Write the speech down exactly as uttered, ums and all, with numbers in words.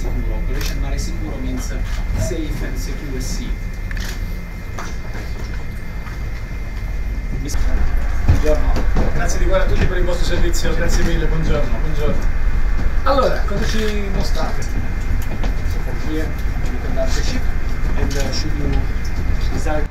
safe in luogo. Invece andare sicuro means safe and secure seat. Buongiorno, grazie di cuore a tutti per il vostro servizio, grazie mille, buongiorno, buongiorno. Allora, cosa ci mostrate? So from here you can download the ship and uh, should you desire